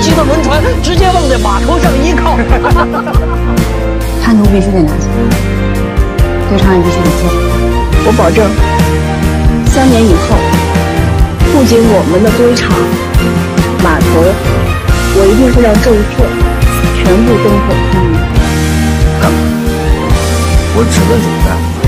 骑个轮船直接往那码头上一靠。叛徒必须得拿下，对长也必须得做。我保证，3年以后，不仅我们的堆场、码头，我一定会让郑硕全部都毁。我只问你们。